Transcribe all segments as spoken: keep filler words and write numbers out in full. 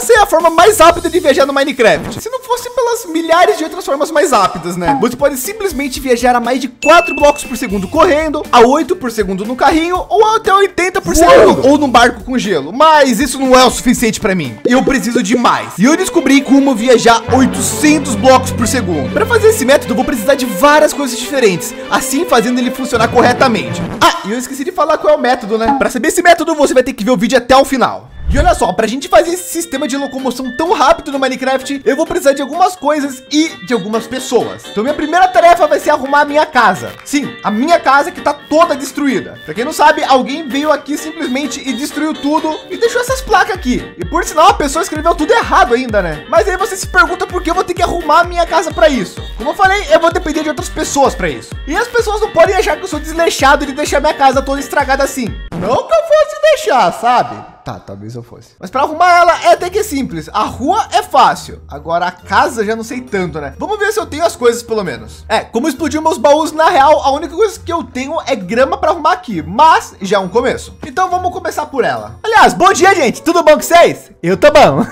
essa é a forma mais rápida de viajar no Minecraft. Se não fosse pelas milhares de outras formas mais rápidas, né? Você pode simplesmente viajar a mais de quatro blocos por segundo correndo, a oito por segundo no carrinho, ou até oitenta por segundo, ou num barco com gelo. Mas isso não é o suficiente pra mim. Eu preciso de mais. E eu descobri como viajar oitocentos blocos por segundo. Pra fazer esse método, eu vou precisar de várias coisas diferentes, assim fazendo ele funcionar corretamente. Ah, e eu esqueci de falar qual é o método, né? Pra saber esse método, você vai ter que ver o vídeo até o final. E olha só, pra gente fazer esse sistema de locomoção tão rápido no Minecraft, eu vou precisar de algumas coisas e de algumas pessoas. Então minha primeira tarefa vai ser arrumar a minha casa. Sim, a minha casa que tá toda destruída. Pra quem não sabe, alguém veio aqui simplesmente e destruiu tudo e deixou essas placas aqui. E por sinal, a pessoa escreveu tudo errado ainda, né? Mas aí você se pergunta por que eu vou ter que arrumar a minha casa pra isso. Como eu falei, eu vou depender de outras pessoas pra isso. E as pessoas não podem achar que eu sou desleixado de deixar minha casa toda estragada assim. Não que eu fosse deixar, sabe? Tá, talvez eu fosse. Mas pra arrumar ela é até que simples. A rua é fácil. Agora a casa já não sei tanto, né? Vamos ver se eu tenho as coisas pelo menos. É, como explodiu meus baús, na real, a única coisa que eu tenho é grama pra arrumar aqui. Mas já é um começo. Então vamos começar por ela. Aliás, bom dia, gente. Tudo bom com vocês? Eu tô bom.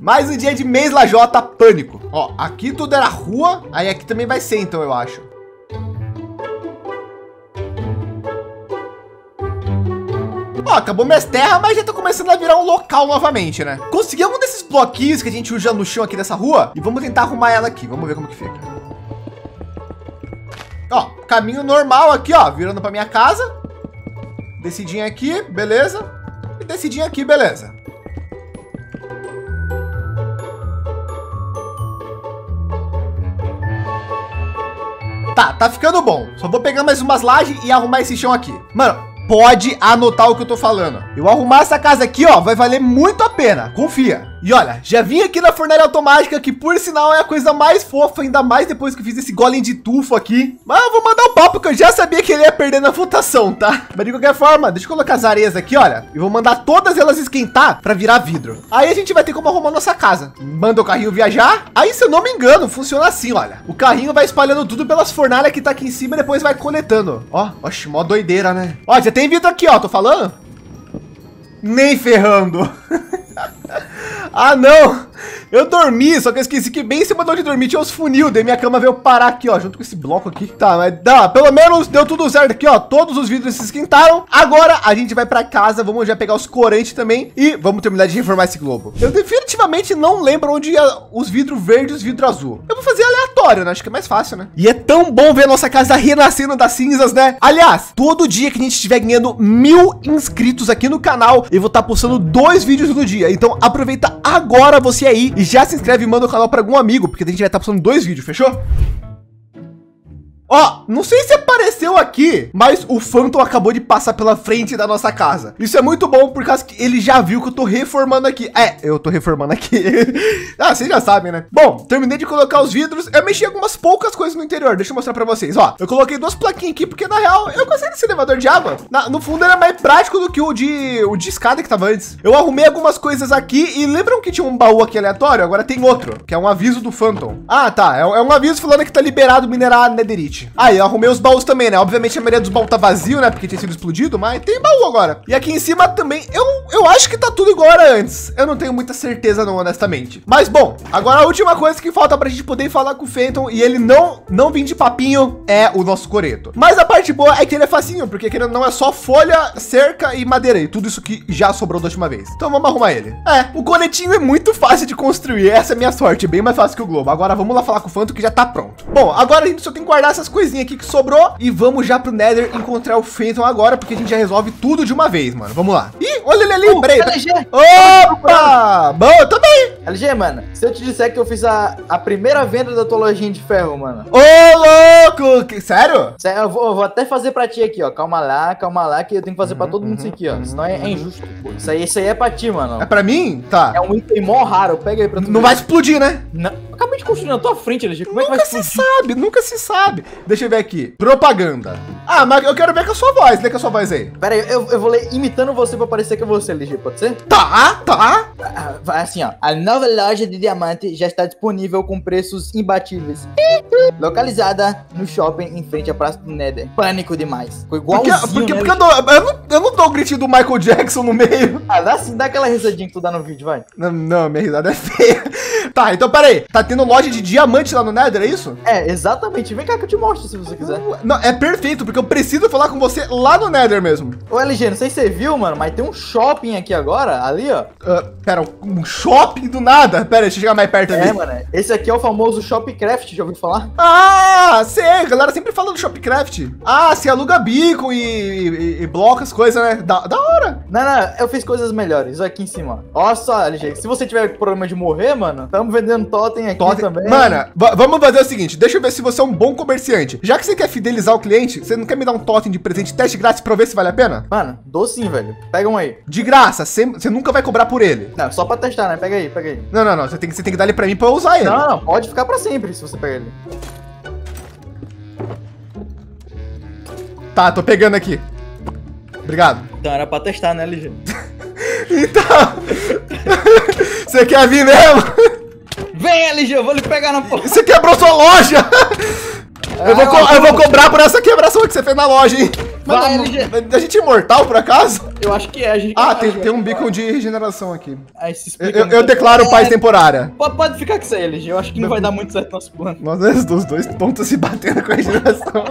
Mais um dia de mês Lajota Pânico. Ó, aqui tudo era rua. Aí aqui também vai ser então, eu acho. Ó, acabou minhas terras, mas já tá começando a virar um local novamente, né? Consegui algum desses bloquinhos que a gente usa no chão aqui dessa rua e vamos tentar arrumar ela aqui. Vamos ver como que fica. Ó, caminho normal aqui, ó, virando pra minha casa. Descidinha aqui, beleza. E descidinha aqui, beleza. Tá, tá ficando bom. Só vou pegar mais umas lajes e arrumar esse chão aqui. Mano, pode anotar o que eu tô falando. Eu arrumar essa casa aqui, ó, vai valer muito a pena. Confia. E olha, já vim aqui na fornalha automática, que por sinal é a coisa mais fofa, ainda mais depois que fiz esse golem de tufo aqui. Mas eu vou mandar um papo, porque eu já sabia que ele ia perder na votação, tá? Mas de qualquer forma, deixa eu colocar as areias aqui, olha. E vou mandar todas elas esquentar pra virar vidro. Aí a gente vai ter como arrumar nossa casa. Manda o carrinho viajar. Aí, se eu não me engano, funciona assim, olha. O carrinho vai espalhando tudo pelas fornalhas que tá aqui em cima e depois vai coletando. Ó, oxe, mó doideira, né? Ó, já tem vidro aqui, ó, tô falando? Nem ferrando. Ah, não, eu dormi, só que eu esqueci que bem em cima de onde dormi tinha os funil, daí minha cama veio parar aqui, ó, junto com esse bloco aqui. Tá, mas dá, pelo menos deu tudo certo aqui, ó, todos os vidros se esquentaram. Agora a gente vai pra casa, vamos já pegar os corantes também e vamos terminar de reformar esse globo. Eu definitivamente não lembro onde ia os vidros verdes e os vidros azul. Eu vou fazer aleatório, né, acho que é mais fácil, né? E é tão bom ver a nossa casa renascendo das cinzas, né? Aliás, todo dia que a gente estiver ganhando mil inscritos aqui no canal, eu vou estar postando dois vídeos do dia, então aproveita agora você aí e já se inscreve e manda o canal para algum amigo, porque a gente vai estar postando dois vídeos, fechou? Ó, não sei se apareceu aqui, mas o Phantom acabou de passar pela frente da nossa casa. Isso é muito bom, por causa que ele já viu que eu tô reformando aqui. É, eu tô reformando aqui. Ah, vocês já sabem, né? Bom, terminei de colocar os vidros. Eu mexi algumas poucas coisas no interior. Deixa eu mostrar pra vocês, ó. Eu coloquei duas plaquinhas aqui, porque na real, eu gostei desse elevador de água. Na, no fundo, era mais prático do que o de, o de escada que tava antes. Eu arrumei algumas coisas aqui e lembram que tinha um baú aqui aleatório? Agora tem outro, que é um aviso do Phantom. Ah, tá. É, é um aviso falando que tá liberado minerar netherite. Aí, ah, eu arrumei os baús também, né? Obviamente a maioria dos baús tá vazio, né? Porque tinha sido explodido, mas tem baú agora. E aqui em cima também, eu, eu acho que tá tudo igual era antes. Eu não tenho muita certeza não, honestamente. Mas bom, agora a última coisa que falta pra gente poder falar com o Phantom e ele não, não vir de papinho é o nosso coreto. Mas a parte boa é que ele é facinho, porque querendo não é só folha, cerca e madeira e tudo isso que já sobrou da última vez. Então vamos arrumar ele. É, o coletinho é muito fácil de construir. Essa é a minha sorte, bem mais fácil que o globo. Agora vamos lá falar com o Phantom que já tá pronto. Bom, agora a gente só tem que guardar essas coisinhas aqui que sobrou e vamos já pro Nether encontrar o Phantom agora, porque a gente já resolve tudo de uma vez, mano. Vamos lá. Ih, olha ele ali. Uh, peraí. L G. Opa! Bom, eu também. L G, mano, se eu te disser que eu fiz a, a primeira venda da tua lojinha de ferro, mano. Ô, louco! Que, sério? Sério, eu vou, eu vou até fazer pra ti aqui, ó. Calma lá, calma lá, que eu tenho que fazer uhum, pra todo mundo uhum, isso aqui, ó. Senão é, é injusto. Isso aí, isso aí é pra ti, mano. É pra mim? Tá. É um item mó raro. Pega aí pra tu. Não vai explodir, né? Não. Acabei de construir na tua frente, L G. Como é que vai explodir? Nunca se sabe, nunca se sabe. Deixa eu ver aqui. Propaganda. Ah, mas eu quero ver com a sua voz. Lê com a sua voz aí. Pera aí, eu, eu vou ler imitando você pra parecer que é você, L G. Pode ser? Tá, tá. Ah, assim, ó. A nova loja de diamante já está disponível com preços imbatíveis. Localizada no shopping em frente à praça do Nether. Pânico demais. Ficou igualzinho, porque, porque, né, porque eu, dou, eu, não, eu não dou o gritinho do Michael Jackson no meio. Ah, dá, dá aquela risadinha que tu dá no vídeo, vai. Não, não, minha risada é feia. Tá, então pera aí. Tá tendo loja de diamante lá no Nether, é isso? É, exatamente. Vem cá que eu te mostro se você quiser. Não, é perfeito, porque eu preciso falar com você lá no Nether mesmo. Ô, L G, não sei se você viu, mano, mas tem um shopping aqui agora, ali, ó. Uh, pera, um shopping do nada? Pera, deixa eu chegar mais perto ali. É, mano, esse aqui é o famoso Shopcraft, já ouviu falar? Ah, sei, a galera sempre fala do Shopcraft. Ah, se aluga bico e, e, e bloca as coisas, né? Da, da hora. Não, não, eu fiz coisas melhores, aqui em cima. Olha só, L G, se você tiver problema de morrer, mano, estamos vendendo top. Tem aqui Totem. Também. Mano, vamos fazer o seguinte, deixa eu ver se você é um bom comerciante. Já que você quer fidelizar o cliente, você não quer me dar um totem de presente teste grátis pra eu ver se vale a pena? Mano, dou sim, velho. Pega um aí. De graça, você nunca vai cobrar por ele. Não, só pra testar, né? Pega aí, pega aí. Não, não, não. Você tem, você tem que dar ele pra mim pra eu usar ele. Não, não, pode ficar pra sempre se você pegar ele. Tá, tô pegando aqui. Obrigado. Então era pra testar, né, L G? Então... Você quer vir mesmo? Vem, L G, eu vou lhe pegar na porra. Você quebrou sua loja! Ah, eu, vou eu vou cobrar por essa quebração que você fez na loja, hein? Vai, Mano, L G. A gente é imortal, por acaso? Eu acho que é. A gente ah, tem, tem um beacon de regeneração aqui. Aí se explica eu, eu declaro é, paz temporária. Pode, pode ficar com isso aí, L G. Eu acho que não vai dar muito certo nosso plano. Nós os dois tontos se batendo com a regeneração.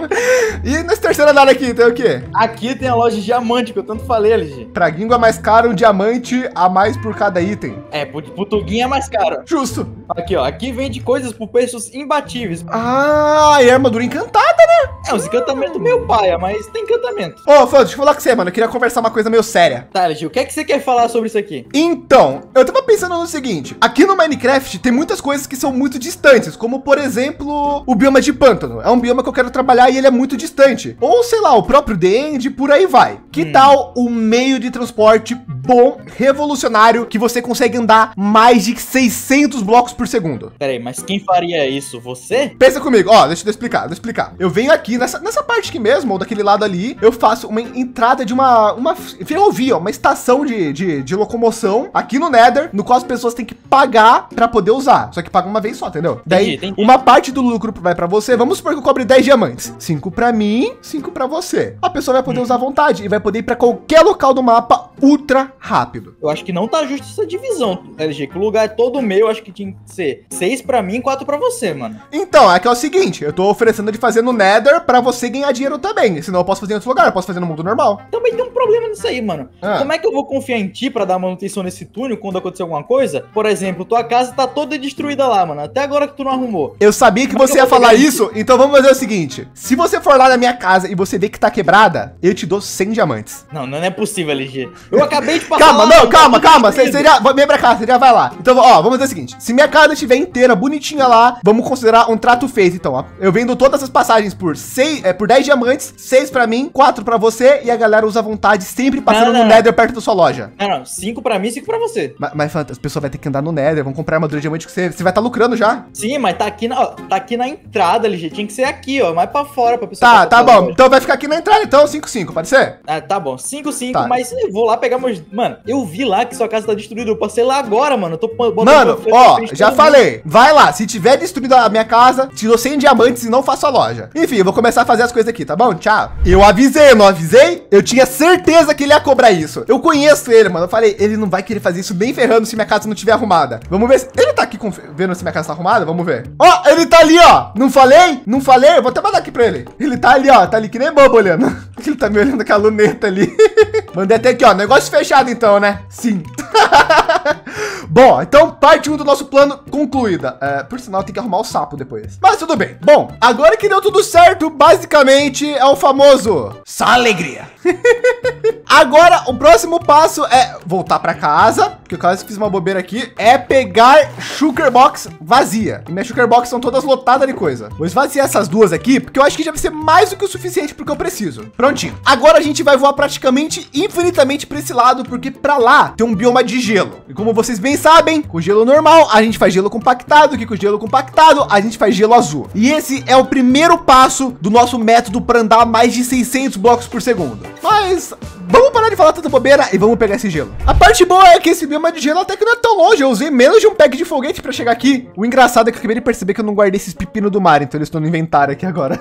E nesse terceiro andar aqui, tem o quê? Aqui tem a loja de diamante, que eu tanto falei, L G. Pra gringo é mais caro, um diamante a mais por cada item. É, pro, pro Tuguim é mais caro. Justo. Aqui, ó. Aqui vende coisas por preços imbatíveis. Ah, e a armadura encantada, né? É, os encantamentos meu paia, mas tem encantamento. Ô, Fã, deixa eu falar com você, mano. Eu queria conversar uma coisa meio séria. Tá, Gil, o que é que você quer falar sobre isso aqui? Então, eu tava pensando no seguinte. Aqui no Minecraft tem muitas coisas que são muito distantes, como, por exemplo, o bioma de pântano. É um bioma que eu quero trabalhar e ele é muito distante. Ou, sei lá, o próprio The End, por aí vai. Que hum. tal um meio de transporte bom, revolucionário, que você consegue andar mais de seiscentos blocos por segundo? Pera aí, mas quem faria isso? Você? Pensa comigo. Ó, deixa eu explicar, deixa eu explicar. Eu venho aqui nessa, nessa parte aqui mesmo, ou daquele lado ali, eu faço uma entrada de uma, uma ferrovia, uma estação de, de, de locomoção aqui no Nether, no qual as pessoas têm que pagar para poder usar. Só que paga uma vez só, entendeu? Entendi, daí, entendi. Uma parte do lucro vai para você. Vamos supor que eu cobre dez diamantes. cinco para mim, cinco para você. A pessoa vai poder hum. usar à vontade e vai poder ir para qualquer local do mapa ultra rápido. Eu acho que não tá justo essa divisão, L G, que o lugar é todo meu, acho que tinha que ser seis para mim e quatro para você, mano. Então, é que é o seguinte, eu tô oferecendo de fazer no Nether para você ganhar dinheiro também, senão eu posso fazer em outro lugar, eu posso fazer no mundo normal. Também tem um problema nisso aí, mano. Ah. Como é que eu vou confiar em ti pra dar manutenção nesse túnel quando acontecer alguma coisa? Por exemplo, tua casa tá toda destruída lá, mano. Até agora que tu não arrumou. Eu sabia que Como você que ia falar isso, isso, então vamos fazer o seguinte. Se você for lá na minha casa e você vê que tá quebrada, eu te dou cem diamantes. Não, não é possível, L G. Eu acabei de passar Calma, lá, não, calma, calma. Você já vem pra cá, você já vai lá. Então, ó, vamos fazer o seguinte. Se minha casa estiver inteira, bonitinha lá, vamos considerar um trato feito, então. Ó. Eu vendo todas as passagens por, seis, é, por dez diamantes, seis pra mim, quatro pra você e a galera usa à vontade, sempre passando não, não, no não. Nether perto da sua loja. Não, não, cinco pra mim, cinco pra você. Mas, mas as pessoas vão ter que andar no Nether, vão comprar armadura de diamante que você, você vai estar tá lucrando já. Sim, mas tá aqui na, ó, tá aqui na entrada, L G, tinha que ser aqui, ó, mais pra fora pra pessoa. Tá, tá bom, então vai ficar aqui na entrada, então, cinco, cinco, pode ser? Ah, tá bom, cinco, cinco, tá. Mas eu vou lá pegar meus... Mano, eu vi lá que sua casa tá destruída, eu passei lá agora, mano, eu tô... Mano, ó, já falei, mundo. Vai lá, se tiver destruída a minha casa, tirou cem diamantes e não faço a loja. Enfim, eu vou começar a fazer as coisas aqui, tá bom? Tchau. Eu avisei, eu não avisei? Eu tinha certeza que ele ia cobrar isso. Eu conheço ele, mano. Eu falei, ele não vai querer fazer isso nem ferrando se minha casa não tiver arrumada. Vamos ver se... Ele tá aqui com... vendo se minha casa tá arrumada? Vamos ver. Ó, oh, ele tá ali, ó. Não falei? Não falei? Eu vou até mandar aqui pra ele. Ele tá ali, ó. Tá ali que nem bobo olhando. Ele tá me olhando com a luneta ali. Mandei até aqui, ó. Negócio fechado então, né? Sim. Bom, então parte um do nosso plano concluída. É, por sinal, tem que arrumar o sapo depois. Mas tudo bem. Bom, agora que deu tudo certo, basicamente é o famoso só alegria. Agora, o próximo passo é voltar para casa, porque eu quase fiz uma bobeira aqui, é pegar shulker box vazia. E minhas shulker box são todas lotadas de coisa. Vou esvaziar essas duas aqui, porque eu acho que já vai ser mais do que o suficiente porque eu preciso. Prontinho. Agora a gente vai voar praticamente infinitamente para esse lado, porque para lá tem um bioma forma de gelo. E como vocês bem sabem, com gelo normal, a gente faz gelo compactado, que com gelo compactado, a gente faz gelo azul. E esse é o primeiro passo do nosso método para andar mais de seiscentos blocos por segundo. Mas vamos parar de falar tanta bobeira e vamos pegar esse gelo. A parte boa é que esse bioma de gelo até que não é tão longe. Eu usei menos de um pack de foguete para chegar aqui. O engraçado é que eu acabei de perceber que eu não guardei esses pepinos do mar, então eles estão no inventário aqui agora.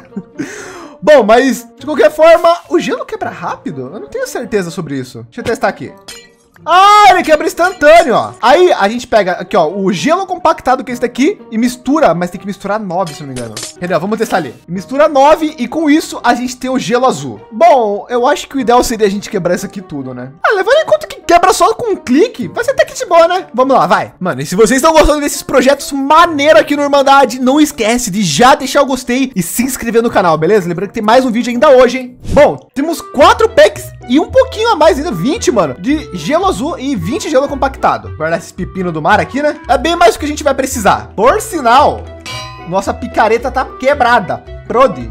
Bom, mas de qualquer forma, o gelo quebra rápido? Eu não tenho certeza sobre isso. Deixa eu testar aqui. Ah, ele quebra instantâneo, ó. Aí a gente pega aqui, ó, o gelo compactado que é esse daqui e mistura, mas tem que misturar nove, se não me engano. Entendeu? Vamos testar ali. Mistura nove e com isso a gente tem o gelo azul. Bom, eu acho que o ideal seria a gente quebrar isso aqui tudo, né? Ah, levando em conta que quebra só com um clique, vai ser até que de boa, né? Vamos lá, vai. Mano, e se vocês estão gostando desses projetos maneiro aqui no Irmandade, não esquece de já deixar o gostei e se inscrever no canal, beleza? Lembrando que tem mais um vídeo ainda hoje, hein? Bom, temos quatro packs e um pouquinho a mais ainda, vinte, mano, de gelo azul e vinte gelo compactado. Guardar esses pepinos do mar aqui, né? É bem mais do que a gente vai precisar. Por sinal, nossa picareta tá quebrada. Prode.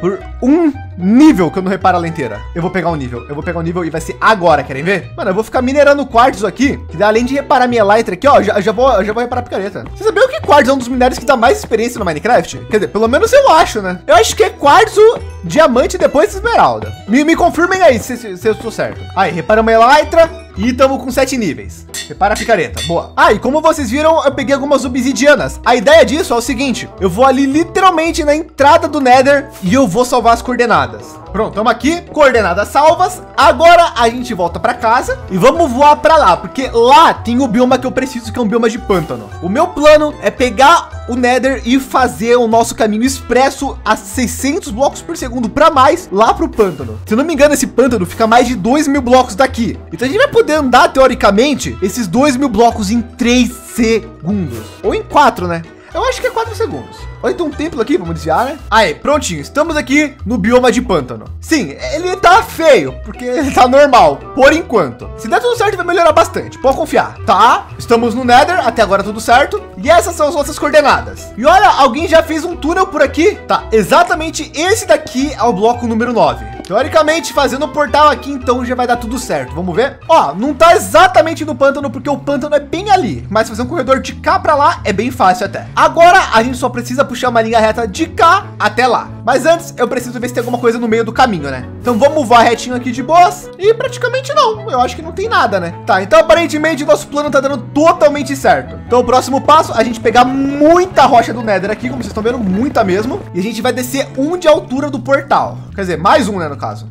Por um nível que eu não reparo ela inteira. Eu vou pegar um nível, eu vou pegar um nível e vai ser agora, querem ver? Mano, eu vou ficar minerando quartzo aqui, que dá, além de reparar minha elytra aqui, ó, já, já, vou, já vou reparar a picareta. Você sabia que quartzo é um dos minérios que dá mais experiência no Minecraft? Quer dizer, pelo menos eu acho, né? Eu acho que é quartzo, diamante e depois esmeralda. Me, me confirmem aí se, se, se eu estou certo. Aí, reparamos a elytra. E estamos com sete níveis. Repara a picareta, boa. Ah, e como vocês viram, eu peguei algumas obsidianas. A ideia disso é o seguinte, eu vou ali literalmente na entrada do Nether e eu vou salvar as coordenadas. Pronto, estamos aqui, coordenadas salvas. Agora a gente volta para casa e vamos voar para lá, porque lá tem o bioma que eu preciso, que é um bioma de pântano. O meu plano é pegar o Nether e fazer o nosso caminho expresso a seiscentos blocos por segundo para mais, lá para o pântano. Se não me engano, esse pântano fica mais de dois mil blocos daqui. Então a gente vai poder andar, teoricamente, esses dois mil blocos em três segundos. Ou em quatro, né? Eu acho que é quatro segundos. Olha, tem um templo aqui, vamos desviar, né? Aí, prontinho, estamos aqui no bioma de pântano. Sim, ele tá feio, porque ele tá normal, por enquanto. Se der tudo certo, vai melhorar bastante, pode confiar. Tá, estamos no Nether, até agora tudo certo. E essas são as nossas coordenadas. E olha, alguém já fez um túnel por aqui. Tá, exatamente esse daqui é o bloco número nove. Teoricamente, fazendo o portal aqui, então já vai dar tudo certo. Vamos ver? Ó, não tá exatamente no pântano, porque o pântano é bem ali. Mas fazer um corredor de cá pra lá é bem fácil até. Agora, a gente só precisa puxar uma linha reta de cá até lá. Mas antes, eu preciso ver se tem alguma coisa no meio do caminho, né? Então vamos voar retinho aqui de boas. E praticamente não, eu acho que não tem nada, né? Tá, então aparentemente nosso plano tá dando totalmente certo. Então o próximo passo, a gente pegar muita rocha do Nether aqui, como vocês estão vendo, muita mesmo. E a gente vai descer um de altura do portal. Quer dizer, mais um, né? No caso,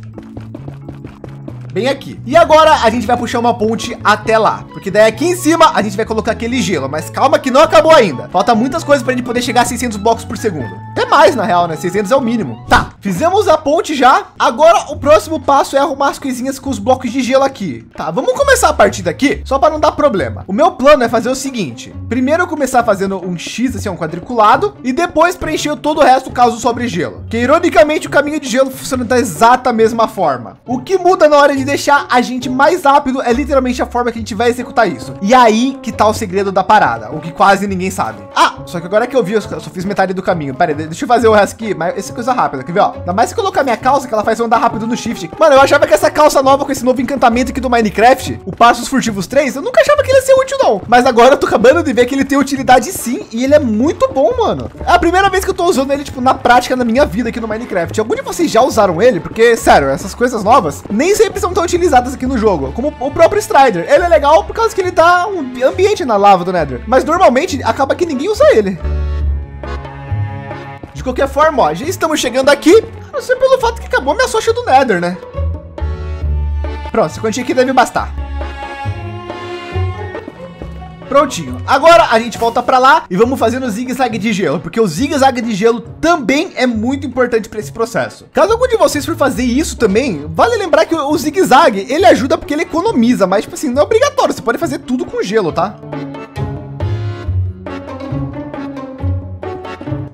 bem aqui. E agora a gente vai puxar uma ponte até lá, porque daí aqui em cima a gente vai colocar aquele gelo, mas calma que não acabou ainda. Falta muitas coisas para a gente poder chegar a seiscentos blocos por segundo. Até mais, na real, né? seiscentos é o mínimo. Tá, fizemos a ponte já. Agora o próximo passo é arrumar as coisinhas com os blocos de gelo aqui. Tá, vamos começar a partir daqui só para não dar problema. O meu plano é fazer o seguinte. Primeiro eu começar fazendo um X, assim, um quadriculado, e depois preencher todo o resto caso sobre gelo. Que ironicamente o caminho de gelo funciona da exata mesma forma. O que muda na hora de deixar a gente mais rápido é literalmente a forma que a gente vai executar isso. E aí que tá o segredo da parada, o que quase ninguém sabe. Ah, só que agora que eu vi, eu só fiz metade do caminho. Pera aí, deixa eu fazer o resto aqui, mas essa é coisa rápida, quer ver, ó? Ainda mais se colocar minha calça, que ela faz eu andar rápido no shift. Mano, eu achava que essa calça nova com esse novo encantamento aqui do Minecraft, o Passos Furtivos três, eu nunca achava que ele ia ser útil não. Mas agora eu tô acabando de ver que ele tem utilidade sim, e ele é muito bom, mano. É a primeira vez que eu tô usando ele, tipo, na prática, na minha vida aqui no Minecraft. Algum de vocês já usaram ele? Porque, sério, essas coisas novas nem sempre são tão utilizadas aqui no jogo, como o próprio Strider. Ele é legal por causa que ele tá um ambiente na lava do Nether, mas normalmente acaba que ninguém usa ele. De qualquer forma, ó, já estamos chegando aqui, a não ser pelo fato que acabou minha socha do Nether, né? Pronto, essa quantia aqui deve bastar. Prontinho. Agora a gente volta para lá e vamos fazendo o zigue-zague de gelo, porque o zigue-zague de gelo também é muito importante para esse processo. Caso algum de vocês for fazer isso também, vale lembrar que o zigue-zague, ele ajuda porque ele economiza, mas tipo assim, não é obrigatório, você pode fazer tudo com gelo, tá?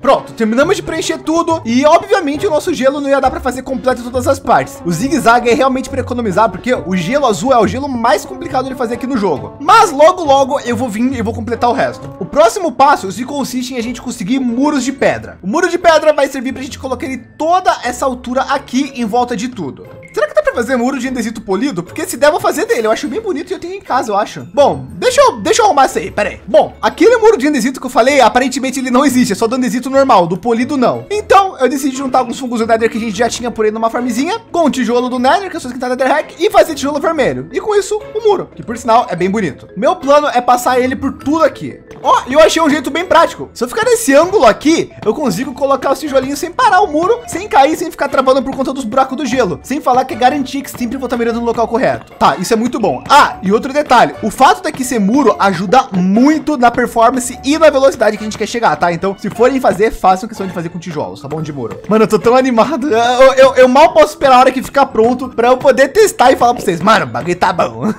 Pronto, terminamos de preencher tudo e obviamente o nosso gelo não ia dar para fazer completo todas as partes. O zigue-zague é realmente para economizar, porque o gelo azul é o gelo mais complicado de fazer aqui no jogo. Mas logo logo eu vou vir e vou completar o resto. O próximo passo se consiste em a gente conseguir muros de pedra. O muro de pedra vai servir para a gente colocar ele toda essa altura aqui em volta de tudo. Será que dá para fazer muro de indesito polido? Porque se der, vou fazer dele. Eu acho bem bonito e eu tenho em casa, eu acho. Bom, deixa eu, deixa eu arrumar isso aí, peraí. Bom, aquele muro de indesito que eu falei, aparentemente ele não existe. É só do indesito normal, do polido não. Então, eu decidi juntar alguns fungos do Nether que a gente já tinha por aí numa farmzinha, com o tijolo do Nether, que é só esquentar Netherrack, e fazer tijolo vermelho. E com isso, o muro, que por sinal é bem bonito. Meu plano é passar ele por tudo aqui. Ó, oh, eu achei um jeito bem prático. Se eu ficar nesse ângulo aqui, eu consigo colocar os tijolinhos sem parar o muro, sem cair, sem ficar travando por conta dos buracos do gelo. Sem falar que é garantir que sempre vou estar mirando no local correto. Tá, isso é muito bom. Ah, e outro detalhe, o fato daqui ser muro ajuda muito na performance e na velocidade que a gente quer chegar, tá? Então, se forem fazer, façam questão de fazer com tijolos, tá bom? De muro. Mano, eu tô tão animado. Eu, eu, eu mal posso esperar a hora que ficar pronto pra eu poder testar e falar pra vocês. Mano, o bagulho tá bom.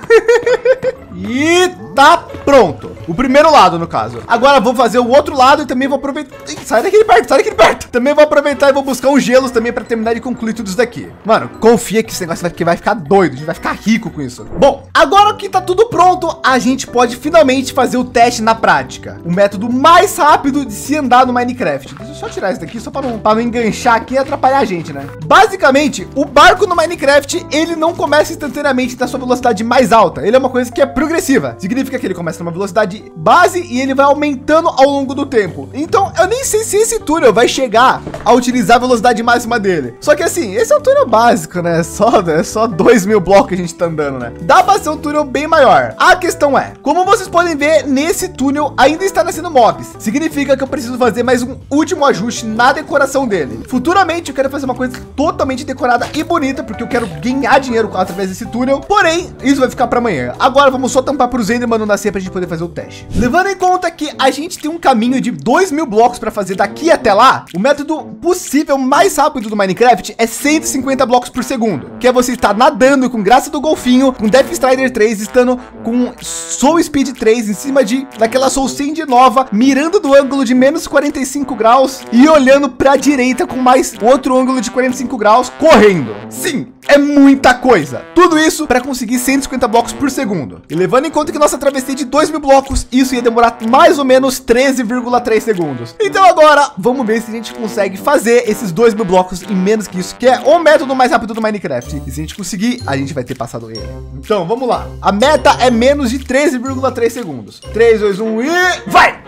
E tá pronto. O primeiro lado, no caso. Agora vou fazer o outro lado e também vou aproveitar. Ih, sai daqui de perto, sai daqui de perto. Também vou aproveitar e vou buscar uns gelos também para terminar de concluir tudo isso daqui. Mano, confia que esse negócio vai, vai ficar doido. A gente vai ficar rico com isso. Bom, agora que tá tudo pronto, a gente pode finalmente fazer o teste na prática. O método mais rápido de se andar no Minecraft. Deixa eu só tirar isso daqui, só para não, para não enganchar aqui e atrapalhar a gente, né? Basicamente, o barco no Minecraft, ele não começa instantaneamente da sua velocidade mais alta. Ele é uma coisa que é progressiva. Significa que ele começa numa velocidade base e ele vai aumentando ao longo do tempo. Então, eu nem sei se esse túnel vai chegar a utilizar a velocidade máxima dele. Só que assim, esse é um túnel básico, né? É só, é só dois mil blocos que a gente tá andando, né? Dá pra ser um túnel bem maior. A questão é, como vocês podem ver, nesse túnel ainda está nascendo mobs. Significa que eu preciso fazer mais um último ajuste na decoração dele. Futuramente, eu quero fazer uma coisa totalmente decorada e bonita, porque eu quero ganhar dinheiro através desse túnel. Porém, isso vai ficar pra amanhã. Agora, vamos só tampar para os Enderman não nascer para a gente poder fazer o teste. Levando em conta que a gente tem um caminho de dois mil blocos para fazer daqui até lá, o método possível mais rápido do Minecraft é cento e cinquenta blocos por segundo, que é você estar nadando com graça do golfinho, com Death Strider três, estando com Soul Speed três em cima de daquela Soul Speed nova, mirando do ângulo de menos quarenta e cinco graus e olhando para a direita com mais outro ângulo de quarenta e cinco graus correndo. Sim, é muita coisa. Tudo isso para conseguir cento e cinquenta blocos por segundo. E levando em conta que nossa travessia de dois mil blocos, isso ia demorar mais ou menos treze vírgula três segundos. Então agora, vamos ver se a gente consegue fazer esses dois mil blocos em menos que isso, que é o método mais rápido do Minecraft. E se a gente conseguir, a gente vai ter passado ele. Então, vamos lá. A meta é menos de treze vírgula três segundos. três, dois, um e... vai!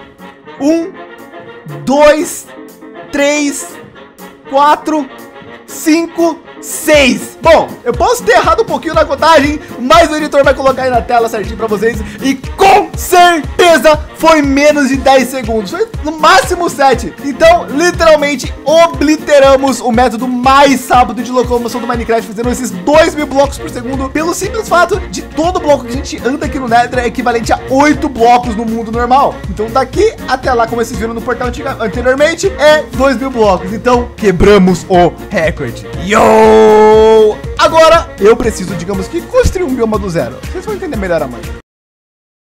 um, dois, três, quatro, cinco, seis. Bom, eu posso ter errado um pouquinho na contagem, mas o editor vai colocar aí na tela certinho para vocês. E com certeza foi menos de dez segundos, foi no máximo sete. Então, literalmente, obliteramos o método mais rápido de locomoção do Minecraft, fazendo esses dois mil blocos por segundo, pelo simples fato de todo bloco que a gente anda aqui no Nether é equivalente a oito blocos no mundo normal. Então, daqui até lá, como vocês viram no portal anteriormente, é dois mil blocos. Então, quebramos o recorde. Yo! Agora, eu preciso, digamos que, construir um bioma do zero. Vocês vão entender melhor amanhã.